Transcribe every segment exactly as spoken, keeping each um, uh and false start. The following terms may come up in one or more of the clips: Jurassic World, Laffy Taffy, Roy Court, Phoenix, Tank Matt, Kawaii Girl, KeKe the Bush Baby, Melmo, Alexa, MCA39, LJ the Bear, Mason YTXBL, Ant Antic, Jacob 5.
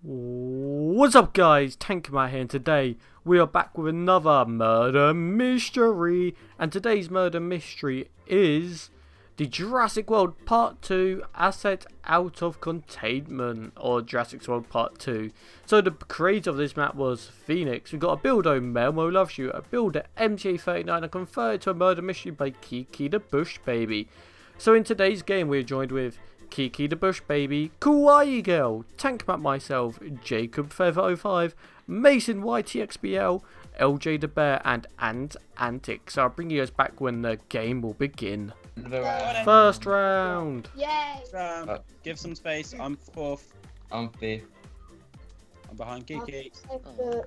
What's up guys, Tank Matt here, and today we are back with another murder mystery, and today's murder mystery is the Jurassic World part two Asset Out of Containment, or Jurassic World part two. So the creator of this map was Phoenix. We've got a builder, Melmo Loves You, a builder, M C A thirty-nine, and converted to a murder mystery by KeKe the Bush Baby. So in today's game we're joined with KeKe the Bush Baby, Kawaii Girl, Tank Matt, myself, Jacob five, Mason Y T X B L, L J the Bear, and Ant Antic. So I'll bring you guys back when the game will begin. Round. First round. Yay! Round. Uh, Give some space. I'm fourth. I'm fifth. I'm behind KeKe. Oh.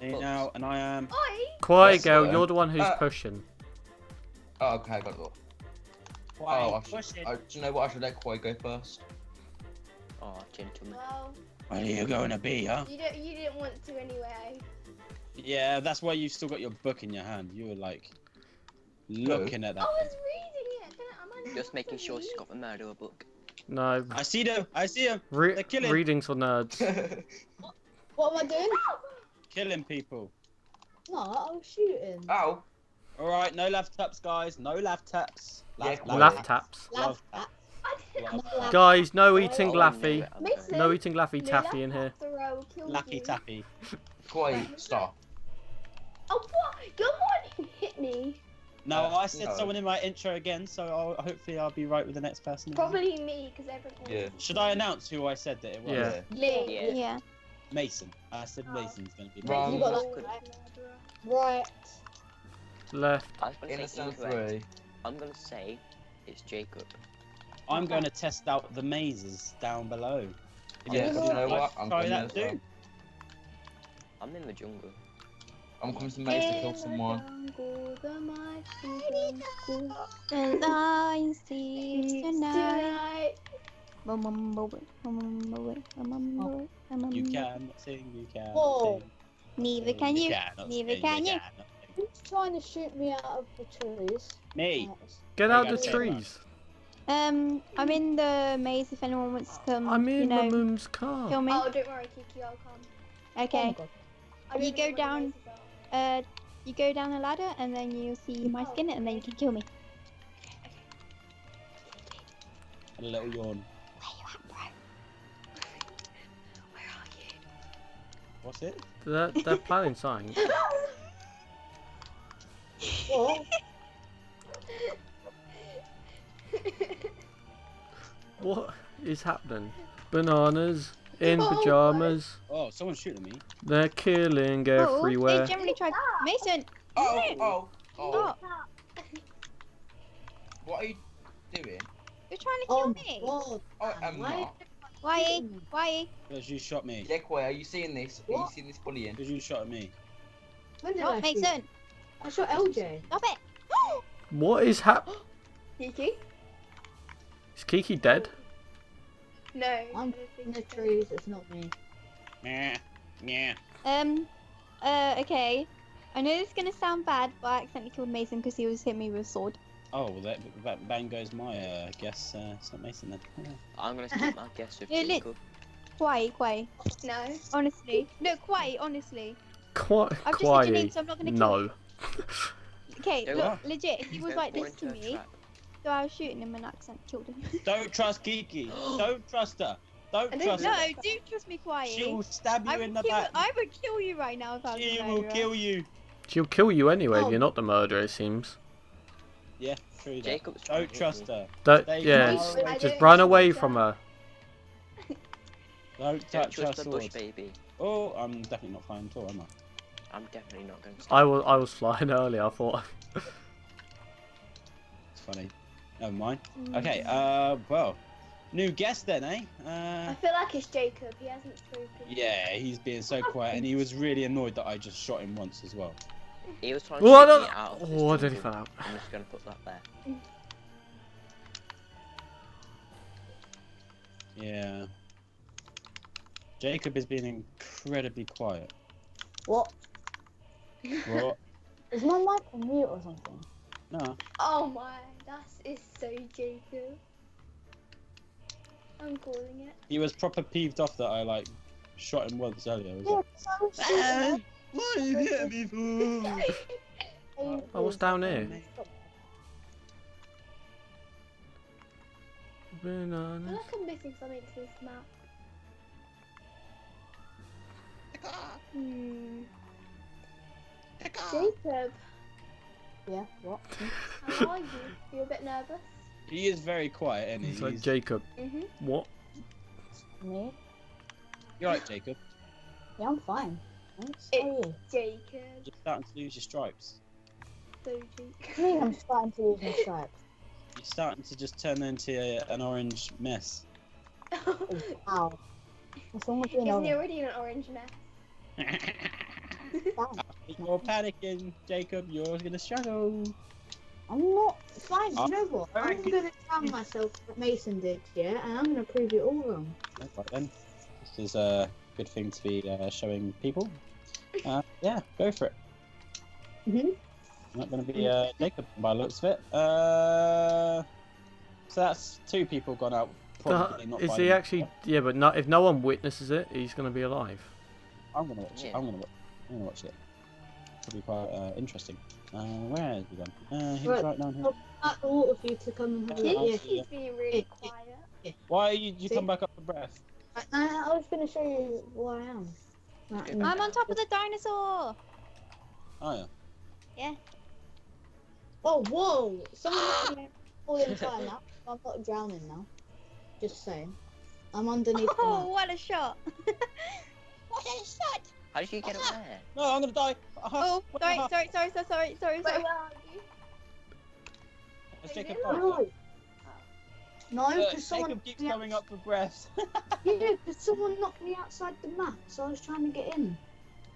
Hey now, and I am. Quiet girl, you're the one who's uh, pushing. Oh, okay, I got it. Quiet, oh, I should, push it. I, do you know what? I should let Quiet go first. Oh, gentlemen. Well, where are you going to be, huh? You don't. You didn't want to anyway. Yeah, that's why you still got your book in your hand. You were like. Looking at that. I was reading it. Didn't I? I Just making sure she's got the murderer book. No. I see them. I see them. Re They're killing. Readings for nerds. what? what am I doing? Killing people. No, I was shooting. Ow. All right, no laugh taps, guys. No laugh taps. Laugh, yeah, laugh, laugh taps. Laugh taps. Laugh taps. Guys, no eating oh, Laffy. Mason, no eating Laffy no Taffy in here. Laffy Taffy. Quiet, stop. Oh what? Your mom hit me. No, uh, I said no. Someone in my intro again, so I'll, hopefully I'll be right with the next person. Probably me, because everyone... Yeah. Should I announce who I said that it was? Yeah. Lee. Yeah. yeah. Mason. I said oh. Mason's going to be... Wrong. You got like left. Right. Left. I was going to say incorrect. I'm going to say it's Jacob. I'm going to test out the mazes down below. Yeah, you know what? I'm try that too. I'm in the jungle. I'm coming to Maze to kill someone. And I see tonight. You can sing, you can Whoa. sing. Neither can you. you Neither can you. Who's trying to shoot me out of the trees? Me. Get out of the trees. Um, I'm in the maze if anyone wants to come. I'm in my mum's car. Kill me. Oh, don't worry, KeKe, I'll come. Okay. Oh, you go down. Uh, you go down the ladder and then you'll see my skin and then you can kill me. And a little yawn. Where you at, bro? Where are you? What's it? They're, they're planning something. What? What is happening? Bananas. In oh, pajamas. Oh, someone's shooting me. They're killing everywhere. Oh, they generally try. Mason. Oh, oh, oh. oh. What are you doing? You're trying to kill oh, me. God. I am Why? not. Why? Why? Because you shot me. Yeah, Koi, are you seeing this? What? Are you seeing this bullying? Because you shot at me. When did oh, I Mason. Shoot? I shot L J. Stop it. What is happening? KeKe. Is KeKe dead? No. I'm in the trees, it's not me. Nah, nah. Um, uh, okay. I know this is gonna sound bad, but I accidentally killed Mason because he was hitting me with a sword. Oh, well, that, that bang goes my uh, guess. Uh, it's not Mason then. Yeah. I'm gonna skip my guess with Jacob. Quiet, quiet. No. Honestly. No, quiet, honestly. Quiet, quiet. I've just so I'm not gonna kill No. Okay, look, what? legit, if he was like this to me. Trap. So I was shooting him and accidentally killed him. Don't trust KeKe. Don't trust her. Don't I trust her. No, do trust me, Quiet. She will stab you I in the kill, back. I would kill you right now if I was She will murderer. kill you. She'll kill you anyway oh. if you're not the murderer, it seems. Yeah, true. Jacob's don't trust her. Don't, yeah, just, just run away from her. Don't touch her sword. Baby. Oh, I'm definitely not flying at all, am I? I'm definitely not going to stop. I was, I was flying earlier, I thought. It's funny. Never mind. Okay, uh, well, new guest then, eh? Uh, I feel like it's Jacob, he hasn't spoken. Yeah, he's being so quiet, and he was really annoyed that I just shot him once as well. He was trying to well, get me out of Oh, I didn't fall out. I'm just going to put that there. Yeah. Jacob is being incredibly quiet. What? What? Is my mic on mute or something? No. Oh my, that is so Jacob. I'm calling it. He was proper peeved off that I like shot him once earlier. Was like, oh, why did you hit me for? Oh, what's down here? I feel like I'm missing something to this map. Hmm. Jacob. Yeah, what? How are you? You're a bit nervous? He is very quiet, isn't he? It's like Jacob. Mm-hmm. What? Me? You're right, Jacob. Yeah, I'm fine. Thanks. It's Jacob. You're starting to lose your stripes. So, Jacob. I'm starting to lose my stripes. You're starting to just turn into a, an orange mess. Wow. What's wrong with you? Isn't already an orange mess? You're panicking, Jacob. You're gonna struggle. I'm not. Fine. You know what? I'm gonna tell myself what Mason did, yeah, and I'm gonna prove it all wrong. That's right then. This is a good thing to be uh, showing people. Uh, yeah, go for it. Mhm. I'm not gonna be uh, Jacob by the looks of it. Uh, so that's two people gone out. Probably not. Is he actually? Yeah, but no, if no one witnesses it, he's gonna be alive. I'm gonna watch it. I'm gonna watch. I'm gonna watch it. It'll be quite uh, interesting. Uh, where is he gone? Uh, he's right, right down here. At all of you to come and yeah, he's yeah. being really yeah. quiet. Yeah. Why are you? You See? Come back up for breath. I, I, I was gonna show you where I am. Right, I'm on top of the dinosaur. Oh yeah. Yeah. Oh whoa! Someone all in fire now. I'm not drowning now. Just saying. I'm underneath. Oh, what a shot! What a shot! How did you get up there? No, I'm gonna die! Oh, sorry, sorry, sorry, sorry, sorry, sorry, sorry. Where are you? Let's Jacob five. No, because someone... Jacob keeps going up for breath. Yeah, because someone knocked me outside the map, so I was trying to get in.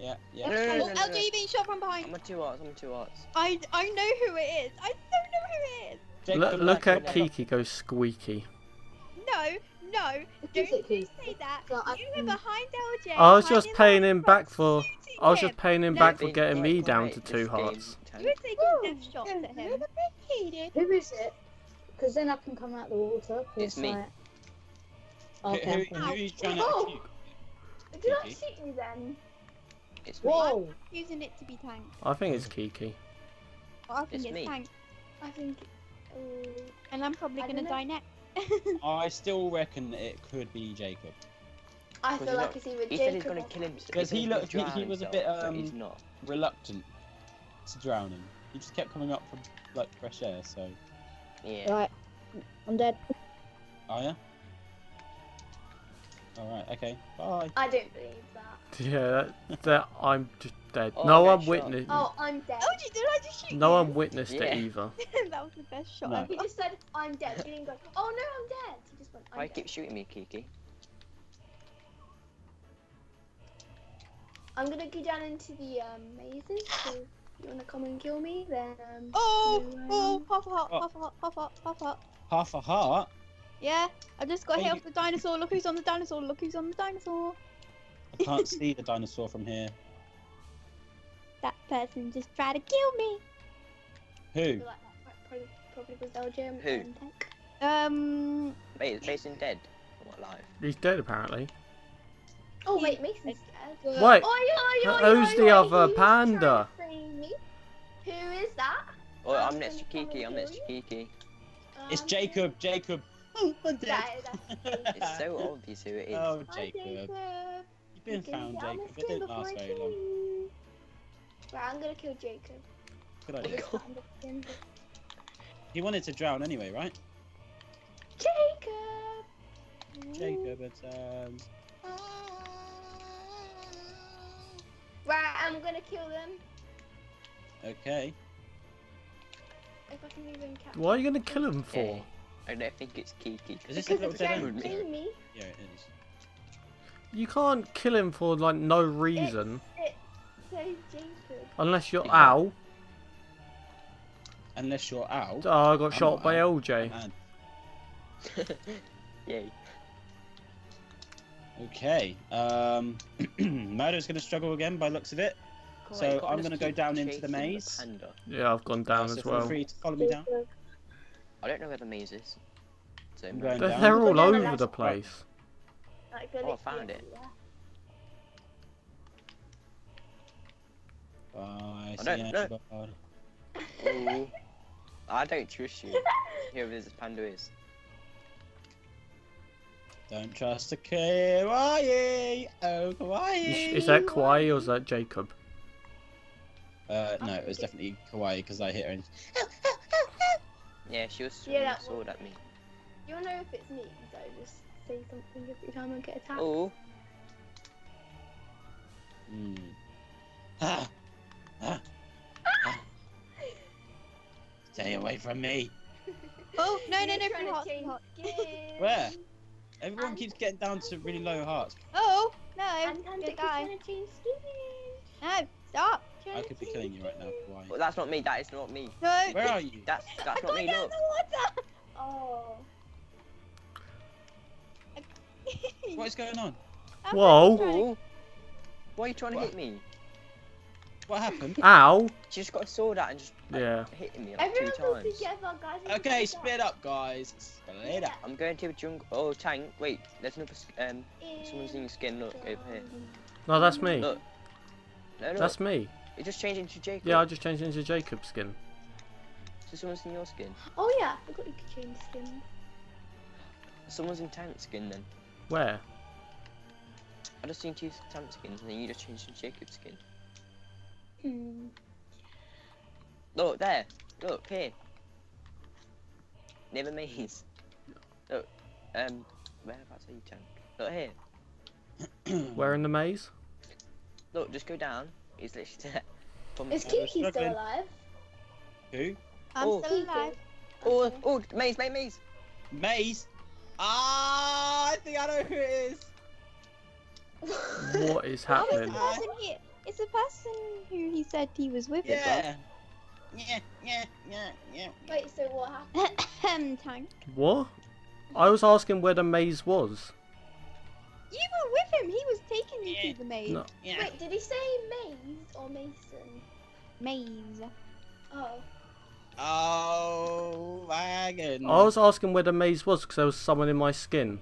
Yeah, yeah. Oh, L J, you being shot from behind. I'm on two arts, I'm on two arts. I, I know who it is. I don't know who it is. Look at KeKe go squeaky. No, no, don't you say that. You were behind L J. I was just paying him back for. I was just paying him back for getting me down to two hearts. You were taking death shots at him. Who is it? Because then I can come out the water. It's me. Okay. Who are you trying to shoot? Do not shoot me then. It's me. Whoa. Using it to be Tank. I think it's KeKe. I think it's Tank. I think. And I'm probably gonna die next. I still reckon it could be Jacob. I feel like it's either Jacob. He said he's gonna kill him because he looked. He, he was a bit um he's not. reluctant to drown him. He just kept coming up from like fresh air. So yeah. Right, I'm dead. Oh yeah. All right. Okay. Bye. I don't believe that. Yeah. That, that I'm just dead. Oh, no one witnessed. Oh, I'm dead. Oh, did I just shoot you? No one witnessed yeah. it either. That was the best shot. No. He just said, "I'm dead." He didn't go, "Oh no, I'm dead." He just went, "I'm Why dead." Why keep shooting me, KeKe? I'm gonna go down into the um, mazes. So if you wanna come and kill me, then. Um, oh, you, um... oh, half a heart, half a heart, half a heart, half a heart. Half a heart. Yeah, I just got oh, hit you... off the dinosaur. Look who's on the dinosaur. Look who's on the dinosaur. I can't see the dinosaur from here. That person just tried to kill me. Who? Probably, probably was L J. Who? And Tech. Um. Wait, is Mason dead? Or alive? He's dead apparently. Oh wait, Mason's dead. Wait. Oh, yeah, yeah, yeah, who's yeah, the yeah, other panda? Who is that? Oh, I'm, I'm next to KeKe. I'm next to KeKe. Um, it's Jacob. Jacob. Oh, I'm dead. That, it's so obvious who it is. Oh, Jacob. Hi, Jacob. You've been you found, Jacob. It didn't last very long. Right, I'm gonna kill Jacob. Good idea. He wanted to drown anyway, right? Jacob! Jacob, it's um... Right, I'm gonna kill them. Okay. If I can even catch Why are you gonna kill them for? Okay. I don't think it's KeKe. Is this a little dead me? Yeah, it is. You can't kill him for like no reason. It's, it's so Jacob. Unless you're ow. Unless you're ow. Oh, I got I'm shot by owl. L J. Yay. Okay. Um, Murder's gonna struggle again by looks of it. Cool, so I'm gonna go down into the maze. The yeah, I've gone down so as well. Feel free to follow me down. I don't know where the maze is. Same they're, they're all over the place. Like, oh, I found it. Oh, I see. Oh, no, no. I don't trust you. Whoever this panda is. Don't trust the Kawaii. Oh, Kawaii. Is that Kawaii or is that Jacob? Uh, no, it was definitely Kawaii because I hit her. And... yeah, she was sword yeah, was... at me. You wanna know if it's me? So just say something every time I get attacked. Oh. Hmm. Ah. Ah. Ah. Stay away from me. Oh no no no! Trying to change skins. Where? Everyone and... keeps getting down to really low hearts. Oh no! And Antic is trying to change skins. No, stop. I could be killing you right now, Kawaii. But well, that's not me, that is not me. No! Where are you? That's, that's not me, no! I got down the water! Oh. What is going on? I'm whoa! Why are you trying what? to hit me? What happened? Ow! She just got a sword out and just like, yeah. hit me like Everyone two times. Together, guys. Okay, split up, guys. Split up. I'm going to a jungle. Oh, Tank, wait. There's another um, someone's in skin. Look, over here. No, that's me. Look. No, look. That's me. It just changed into Jacob. Yeah, I just changed into Jacob's skin. So someone's in your skin? Oh yeah, I thought you could change skins. Someone's in Tank's skin then. Where? I just seen two Tank skins and then you just changed into Jacob's skin. Hmm. Look, there. Look, here. Near the maze. Look, um, whereabouts are you, Tank? Look, here. Where in the maze? Look, just go down. He's literally dead. Is KeKe still alive? Who? I'm oh. still alive. Oh, oh, maze, maze, maze. Maze? Ah, I think I know who it is. What is happening? Oh, it's, the person he, it's the person who he said he was with. Yeah. Yeah, yeah, yeah, yeah. Wait, so what happened? Tank. What? I was asking where the maze was. You were with him, he was taking you yeah. through the maze. No. Yeah. Wait, did he say maze or Mason? Maze. Oh. Oh, my goodness. I was asking where the maze was because there was someone in my skin.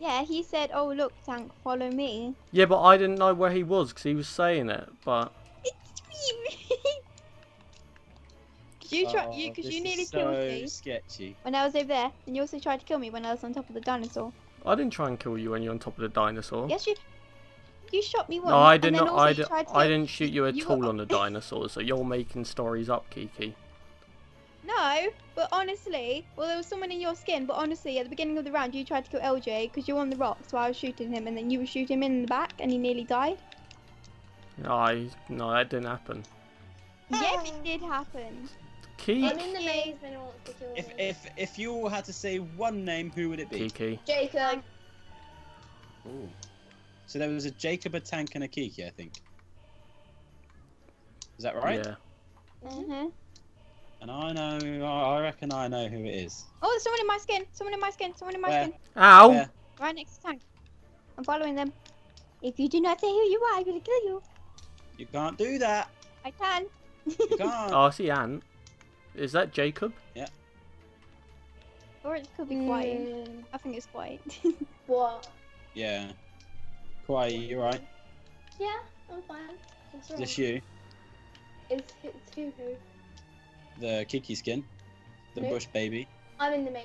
Yeah, he said, oh look, Tank, follow me. Yeah, but I didn't know where he was because he was saying it, but... It's me! You try, oh, you because you nearly so killed me sketchy. when I was over there, and you also tried to kill me when I was on top of the dinosaur. I didn't try and kill you when you're on top of the dinosaur. Yes, you. You shot me once. No, I did not. I, did, I didn't shoot you at you all got... on the dinosaur. So you're making stories up, KeKe. No, but honestly, well, there was someone in your skin. But honestly, at the beginning of the round, you tried to kill L J because you were on the rocks while I was shooting him, and then you were shooting him in the back, and he nearly died. No, I, no, that didn't happen. Yes, it did happen. KeKe. I'm in the maze and I want to kill him. If if if you all had to say one name, who would it be? KeKe. Jacob. Ooh. So there was a Jacob, a Tank, and a KeKe, I think. Is that right? Yeah. Mhm. And I know, I reckon I know who it is. Oh, there's someone in my skin. Someone in my skin. Someone in my Where? skin. Ow. Where? Right next to Tank. I'm following them. If you do not say who you are, I'm gonna kill you. You can't do that. I can. You can't. Oh, I see Ant. Is that Jacob? Yeah. Or it could be Kawaii. Mm. I think it's Kawaii. What? Yeah. Kawaii, you right? Yeah, I'm fine. That's right. Is this you? It's, it's who who? The KeKe skin. The who? Bush baby. I'm in the maze.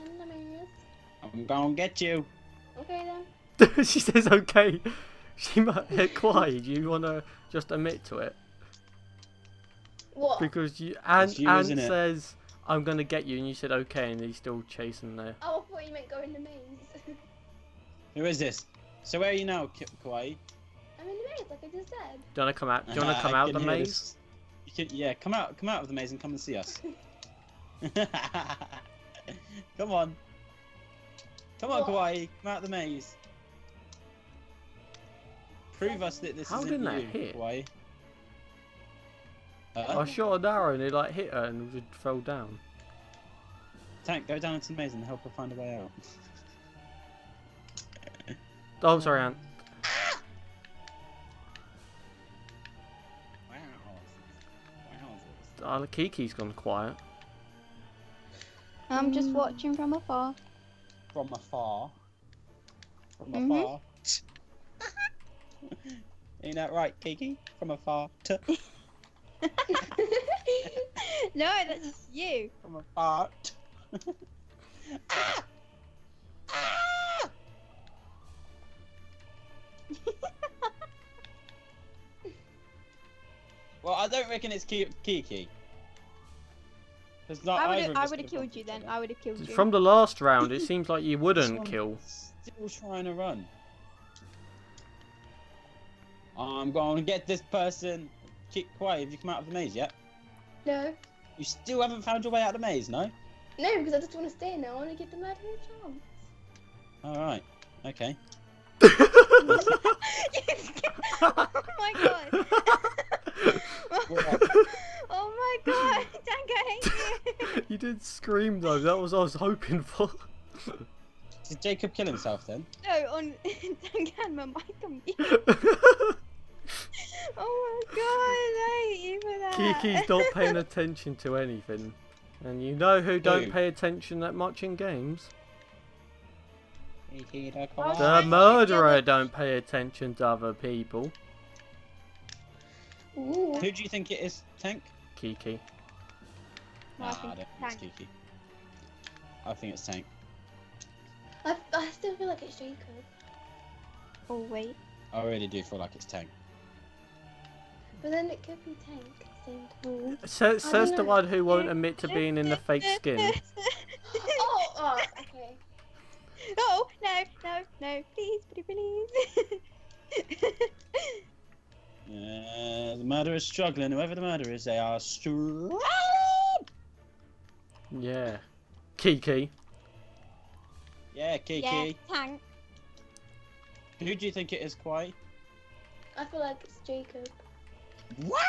I'm in the maze. I'm gonna get you. Okay then. She says okay. She might hit Kawaii. Do you wanna just admit to it? What? Because you and you, and says I'm gonna get you, and you said okay, and he's still chasing there. Oh, I thought you meant go in the maze. Who is this? So where are you now, Kawaii? I'm in the maze, like I just said. Do you wanna come out? Do you wanna come out the maze? You can, yeah, come out, come out of the maze, and come and see us. Come on, come on, what? Kawaii, come out of the maze. Prove us that this How isn't didn't you, that hit? Kawaii. Uh, I shot an arrow and it like hit her and it fell down. Tank, go down into the maze and help her find a way out. Oh, sorry, Ant. Wow. Wow. Oh, KeKe's gone quiet. I'm just watching from afar. From afar? From mm-hmm. afar? Ain't that right, KeKe? From afar to... No, that's just you. From afar to... Ah! Ah! Well, I don't reckon it's KeKe. Not I would I would have killed you then. I would have killed you. From the last round, it seems like you wouldn't kill. Still trying to run. I'm going to get this person. Keep quiet. Have you come out of the maze yet? No. You still haven't found your way out of the maze, no? No, because I just want to stay in there. I want to give them that a chance. All right. Okay. Oh my god. Oh my god, Tank, I hate you. You did scream though, that was what I was hoping for. Did Jacob kill himself then? No, on Tank and my mic on mute. Oh my god, I hate you for that. KeKe's not paying attention to anything. And you know who don't Ooh. pay attention that much in games? The murderer don't pay attention to other people. Ooh. Who do you think it is, Tank? KeKe. No, ah, I, think I don't think it's KeKe. I think it's Tank. I, I still feel like it's Jacob. Oh wait. I really do feel like it's Tank. But then it could be Tank. Cool. So, says the know. one who won't admit to being in the fake skin. oh, oh, okay. Oh no, no, no! Please, please, please. Uh, the murderer is struggling. Whoever the murderer is, they are struggling. Yeah, KeKe. Yeah, KeKe. Yeah, Tank. Who do you think it is, Kawaii? I feel like it's Jacob. What?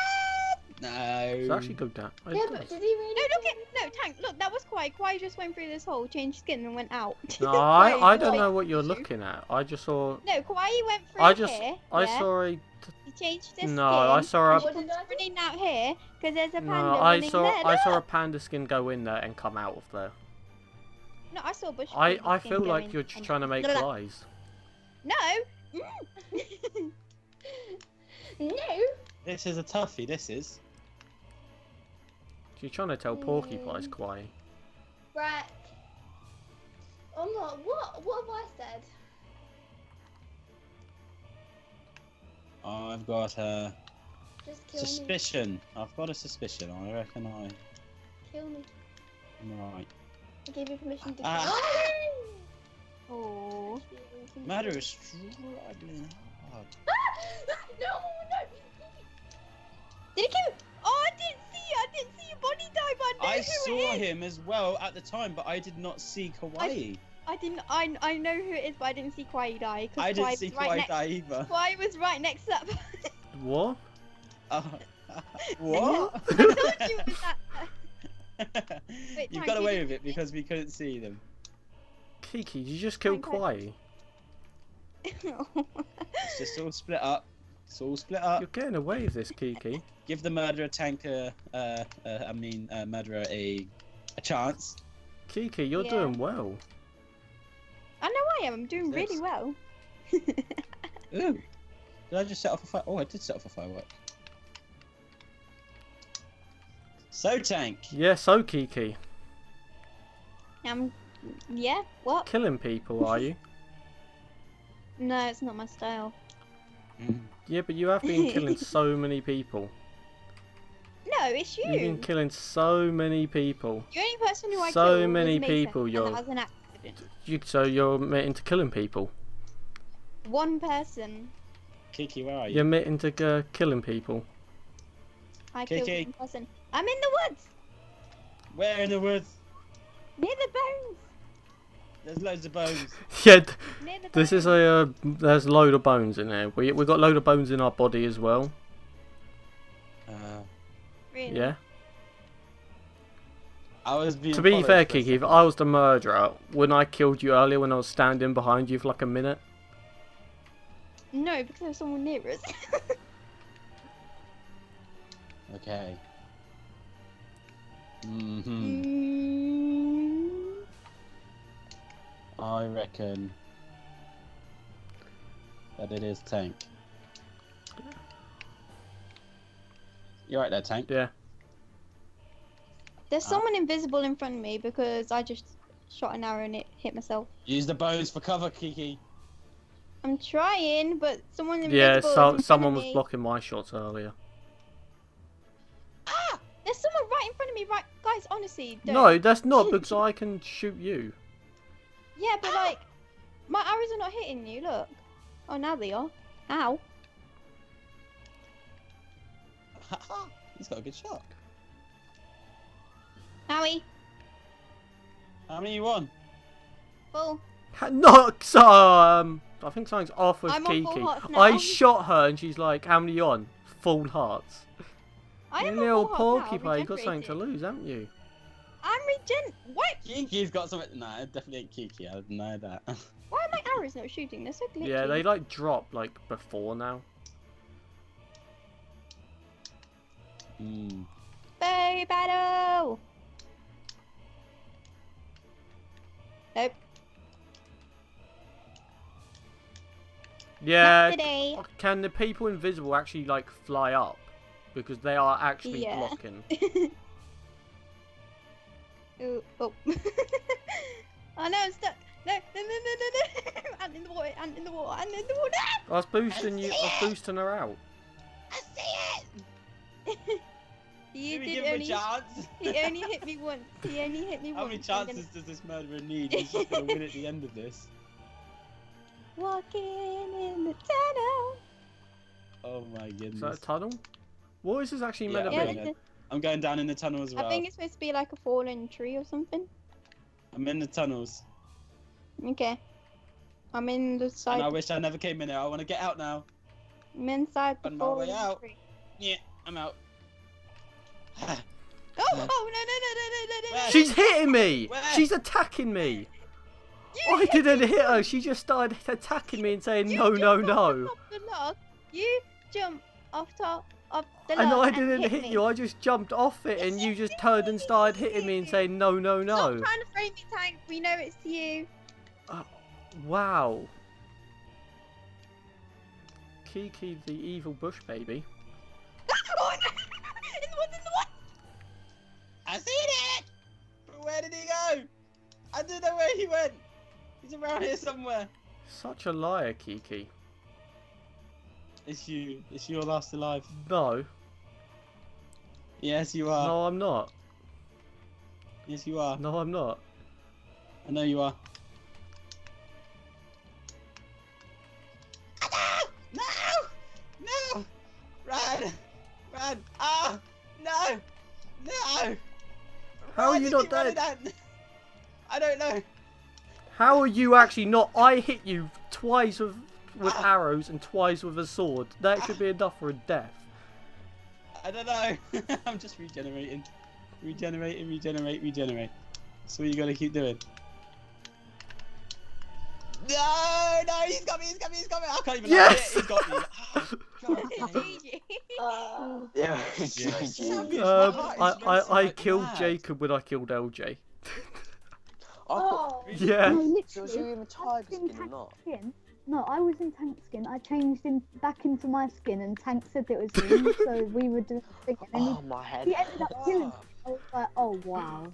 No. It's actually good, that. Yeah, but did he really? No, look at no Tank. Look, that was Kawaii. Kawaii just went through this hole, changed skin, and went out. No, I, I don't know what you're looking at. I just saw. No, Kawaii went through I just, here. I yeah. saw a. He changed this. No, skin, I saw a. Running out here because there's a panda. No, I saw. There. I saw a panda skin go in there and come out of there. No, I saw bush. I I feel like you're just trying to make look. lies. No. Mm. No. This is a toughie. This is. You're trying to tell porcupines, Kawaii. Right. I'm not. What? What have I said? I've got a Just kill suspicion. Me. I've got a suspicion. I reckon I. Kill me. I'm right. I gave you permission to kill uh, me. Oh. Matter is struggling hard. No, no. Did it kill him? Oh, I didn't see I didn't see your body die, but I know I who saw it is. him as well at the time, but I did not see Kawaii. I, I didn't. I I know who it is, but I didn't see Kawaii die. I didn't Kawaii see Kawaii right die either. Kawaii was right next up. What? Uh, uh, what? I told you with that. Wait, you got away with it because we couldn't see them. KeKe, you just killed Kawaii. It's just all split up. It's all split up. You're getting away with this, KeKe. Give the murderer tanker, uh, uh, I mean, uh, murderer a, a chance. KeKe, you're yeah. doing well. I know I am. I'm doing Six. really well. Ooh, did I just set off a fire? Oh, I did set off a firework. So Tank. Yeah, so KeKe. Um, yeah. What? Killing people, are you? No, it's not my style. Mm. Yeah, but you have been killing so many people. No, it's you. You've been killing so many people. You're the only person who I killed. So many people. You're. That was an accident. You, so you're admitting to killing people. One person. KeKe, where are you? You're admitting to uh, killing people. I KeKe. killed one person. I'm in the woods. Where in the woods? Near the bones. There's loads of bones. Yeah, bones. This is a uh, there's a load of bones in there. We we got a load of bones in our body as well. Uh, really? Yeah. I was being to be fair, KeKe, if I was the murderer, wouldn't I killed you earlier when I was standing behind you for like a minute? No, because there was someone near us. Okay. Mm-hmm. Mm-hmm. I reckon that it is Tank. You're right there, Tank. Yeah. There's ah. someone invisible in front of me because I just shot an arrow and it hit myself. Use the bows for cover, Kiki. I'm trying, but someone invisible. Yeah, so, in someone was me. blocking my shots earlier. Ah! There's someone right in front of me, right? Guys, honestly, don't. No, that's not because I can shoot you. Yeah, but like, my arrows are not hitting you, look. Oh, now they are. Ow. He's got a good shot. Howie. How many you on? Full. Not, um, I think something's off with I'm Kiki. On I shot her and she's like, how many you on? Full hearts. I am little porcupine, you've got something to lose, haven't you? I'm regen. What? Kiki's got something. Nah, it definitely ain't Kiki, I know that. Why are my arrows not shooting? They're so glitchy. Yeah, they like drop like before now. Mm. Bow battle! Nope. Yeah. Can the people invisible actually like fly up? Because they are actually yeah. blocking. Ooh, oh. Oh no, I'm stuck. No, no, no, no, no, no. I'm in the water, I'm in the water, I'm in the water. I was boosting I you, I was boosting her out. I see it! You did give him only, a chance? He only hit me once. He only hit me How once. How many chances gonna... does this murderer need? He's just going to win at the end of this. Walking in the tunnel. Oh my goodness. Is that a tunnel? What is this actually yeah, meant to be? I'm going down in the tunnel as well. I think it's supposed to be like a fallen tree or something. I'm in the tunnels. Okay. I'm in the side. And I wish I never came in there. I want to get out now. I'm inside the fallen out. tree. Yeah, I'm out. oh, oh no no no no no no! Where? She's hitting me. Where? She's attacking me. You I didn't hit her. She just started attacking me and saying you no no no. Off the log. You jump off top of the log. And I didn't and hit, hit you. I just jumped off it, yes, and you just you turned and started hitting me and saying no no no. Stop trying to frame me, Tank. We know it's you. Uh, wow. KeKe the evil bush baby. I seen it! But where did he go? I don't know where he went. He's around here somewhere. Such a liar, Kiki. It's you. It's your last alive. No. Yes, you are. No, I'm not. Yes, you are. No, I'm not. I know you are. Oh, no! No! No! Run! Run! Ah! Oh, no! No! How Why are you not dead? I don't know. How are you actually not? I hit you twice with, with ah. arrows and twice with a sword. That ah. should be enough for a death. I don't know. I'm just regenerating. Regenerate and regenerate, regenerate. That's what you gotta keep doing. No, no, he's got me, he's got me, he's got me. I can't even yes! He's got me. Oh, uh, yeah. um, I, I, I killed Jacob when I killed L J. Oh, yeah. No, literally, you in tiger skin or not? Skin. No, I was in Tank skin. I changed him back into my skin, and Tank said it was him, so we were doing it again. Oh, he, my head. He ended up killing oh. me. I was like, oh wow.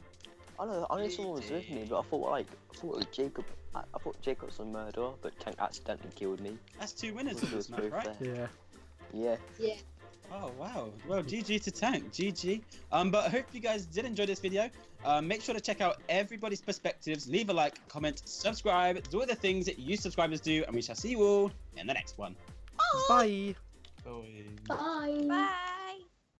I know, I knew someone was with me, but I thought like, I thought it was Jacob. I, I thought Jacob was a murderer, but Tank accidentally killed me. That's two winners in this match, right? There. Yeah. Yeah. Yeah. Oh wow. Well, G G to Tank. G G. Um, but I hope you guys did enjoy this video. Uh, make sure to check out everybody's perspectives. Leave a like, comment, subscribe. Do all the things that you subscribers do, and we shall see you all in the next one. Bye. Bye. Bye. Bye. Bye.